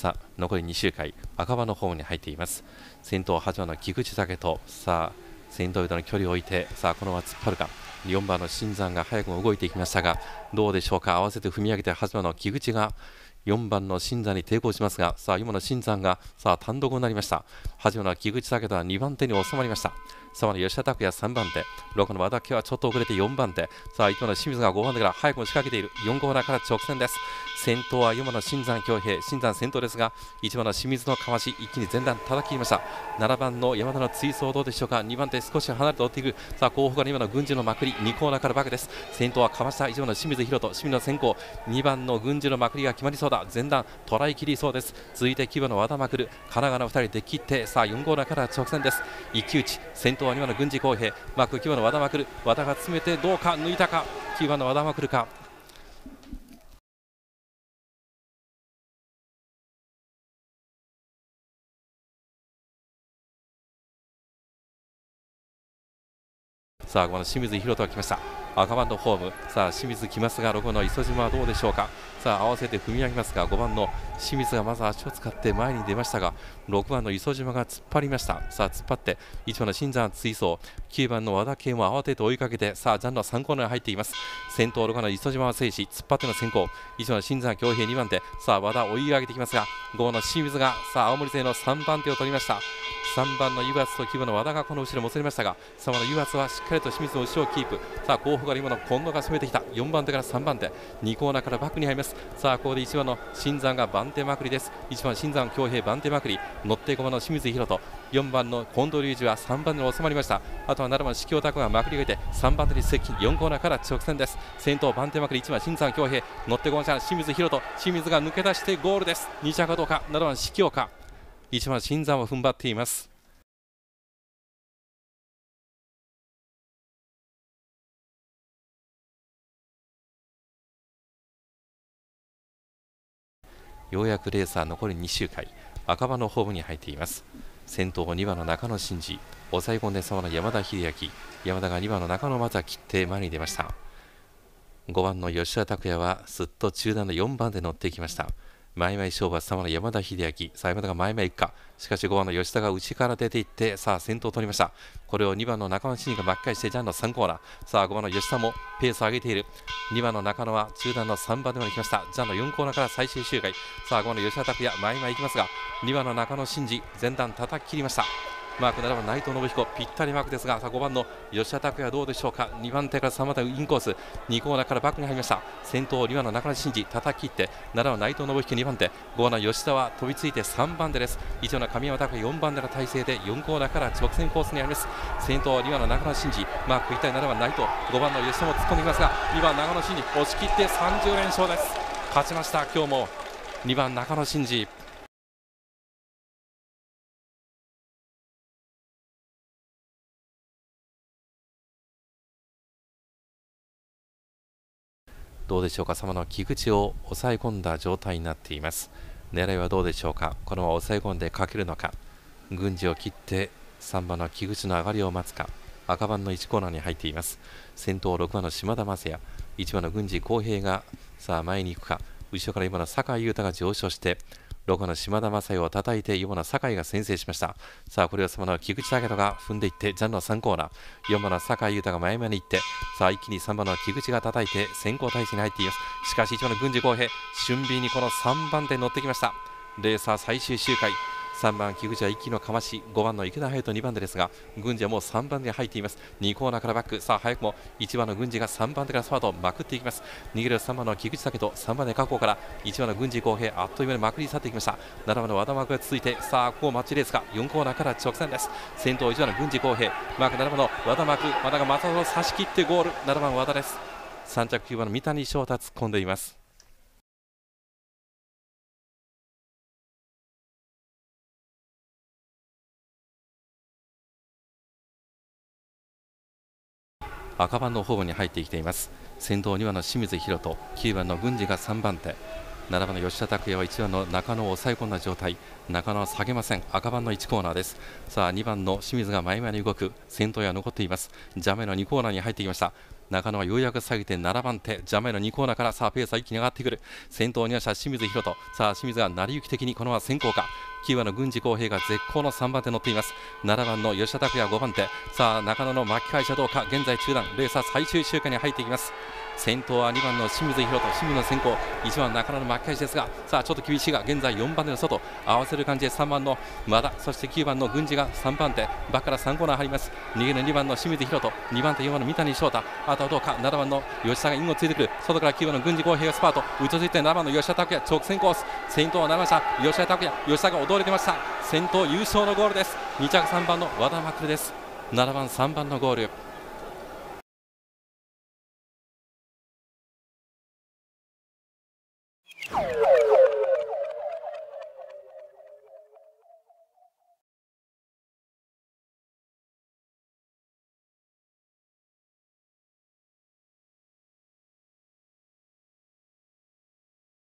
さあ残り2周回、赤羽のホームに入っています。先頭8番の菊池武人、さあ先頭との距離を置いて、さあこのまま突っ張るか。4番の新山が早くも動いていきましたが、どうでしょうか。合わせて踏み上げて8番の菊池が4番の新山に抵抗しますが、さあ今の新山がさあ単独になりました。8番の菊池武人は2番手に収まりました。3番の吉田拓也3番手、6の和田家はちょっと遅れて4番手、さあ1番の清水が5番手から早くも仕掛けている。4コーナーから直線です。先頭は4番の新山恭平、新山先頭ですが、1番の清水のかわし、一気に前段叩き切りました。7番の山田の追走どうでしょうか。2番手少し離れて追っていく。さあ後方から2番の軍事のまくり、2コーナーからバックです。先頭はかわした1番の清水宏斗、清水の先行、2番の軍事のまくりが決まりそう。前段捉え切りそうです。続いて牙の和田まくる、神奈川の2人で切って、さあ4コーナーから直線です。一騎打ち、先頭は2番の郡司浩平、マーク牙の和田まくる、和田が詰めてどうか、抜いたか、牙の和田まくるか。さあこの清水宏斗が来ました。赤番のホーム、さあ清水来ますが、6番の磯島はどうでしょうか。さあ合わせて踏み上げますが、5番の清水がまず足を使って前に出ましたが、6番の磯島が突っ張りました。さあ突っ張って1番の新山追走、9番の和田健も慌てて追いかけて、さあジャンの3コーナーに入っています。先頭6番の磯島は制し、突っ張っての先行、1番の新山恭平2番手、さあ和田追い上げてきますが、5番の清水がさあ青森勢の3番手を取りました。3番の湯浅と規模の和田がこの後ろもつれましたが、3番の湯浅はしっかりと清水の後ろをキープ。さあ後方から今の近藤が攻めてきた。4番手から3番手、2コーナーからバックに入ります。さあここで1番の新山が番手まくりです。1番新山恭平番手まくり、乗って5番の清水宏斗、4番の近藤隆二は3番手に収まりました。あとは7番四京拓がまくり上げて3番手に接近、4コーナーから直線です。先頭番手まくり1番新山恭平、乗って5番清水宏斗、清水が抜け出してゴールです。2着かどうか、7番四京か、1番新山を踏ん張っています。ようやくレーサー残り2周回、赤羽のホームに入っています。先頭2番の中野真司、抑え込んで3番の山田秀明、山田が2番の中野また切って前に出ました。5番の吉田拓也はすっと中段の4番で乗っていきました。前々勝負は3番の山田秀明、さあ山田が前々行くか、しかし5番の吉田が内から出ていって、さあ先頭を取りました。これを2番の中野真司が巻き返してジャンの3コーナー、さあ5番の吉田もペースを上げている。2番の中野は中段の3番手まで来ました。ジャンの4コーナーから最終周回、さあ5番の吉田拓也前々行きますが、2番の中野真司前段叩き切りました。マーク7番内藤信彦ぴったりマークですが、さあ5番の吉田拓也どうでしょうか。2番手から3番手インコース、2コーナーからバックに入りました。先頭2番の中野真司叩き切って、7番内藤信彦2番手、5番の吉田は飛びついて3番手です。1番の神山拓也4番手の体勢で4コーナーから直線コースにあります。先頭2番の中野真司マーク1対7番内藤、5番の吉田も突っ込んできますが、2番中野真司押し切って30連勝です。勝ちました。今日も2番中野真司。どうでしょうか。様の菊池を抑え込んだ状態になっています。狙いはどうでしょうか。このまま抑え込んでかけるのか、軍事を切って3番の菊池の上がりを待つか。赤番の1コーナーに入っています。先頭6番の島田正也、1番の郡司浩平がさあ前に行くか、後ろから今の坂井優太が上昇して、6番の島田正也を叩いて4番の坂井が先制しました。さあこれを様の菊池武人が踏んでいって、ジャンの3コーナー、4番の坂井優太が前々に行って、さあ一気に3番の菊池が叩いて先行体制に入っています。しかし1番の郡司浩平俊敏にこの3番手に乗ってきました。レーサー最終周回、3番菊池は息のかまし、5番の池田隼人2番手ですが、郡司はもう3番手に入っています。2コーナーからバック、さあ早くも1番の郡司が3番手からスパートをまくっていきます。逃げる3番の菊池武人、3番手確保から1番の郡司浩平あっという間にまくり去っていきました。7番の和田幕が続いて、さあここマッチレースか、4コーナーから直線です。先頭1番の郡司浩平マーク7番の和田幕、和田がまたを差し切ってゴール、7番和田です。3着9番の三谷翔太突っ込んでいます。赤番のホームに入ってきています。先頭2番の清水宏斗、9番の郡司が3番手、7番の吉田拓也は1番の中野を抑え込んだ状態、中野は下げません。赤番の1コーナーです。さあ2番の清水が前々に動く、先頭は残っています。ジャメの2コーナーに入ってきました。中野はようやく下げて7番手ジャマイの2コーナーからさあペースは一気に上がってくる。先頭には清水宏斗、さあ清水が成り行き的にこのまま先行か。キーワの郡司浩平が絶好の3番手に乗っています。7番の吉田拓也5番手、さあ中野の巻き返しはどうか。現在中段レースは最終周回に入っていきます。先頭は2番の清水宏斗、清水の先行、1番中野の巻き返しですが、さあちょっと厳しいが現在4番手の外合わせる感じで3番の和田、そして9番の郡司が3番手バッから3コーナー入ります。逃げる2番の清水宏斗、2番手4番の三谷翔太、あとはどうか。7番の吉田がインをついてくる。外から9番の郡司浩平がスパート、うちをついて7番の吉田拓也直線コース、先頭は7番吉田拓也、吉田が踊れてました。先頭優勝のゴールです。2着3番の和田まくるです。7番3番のゴール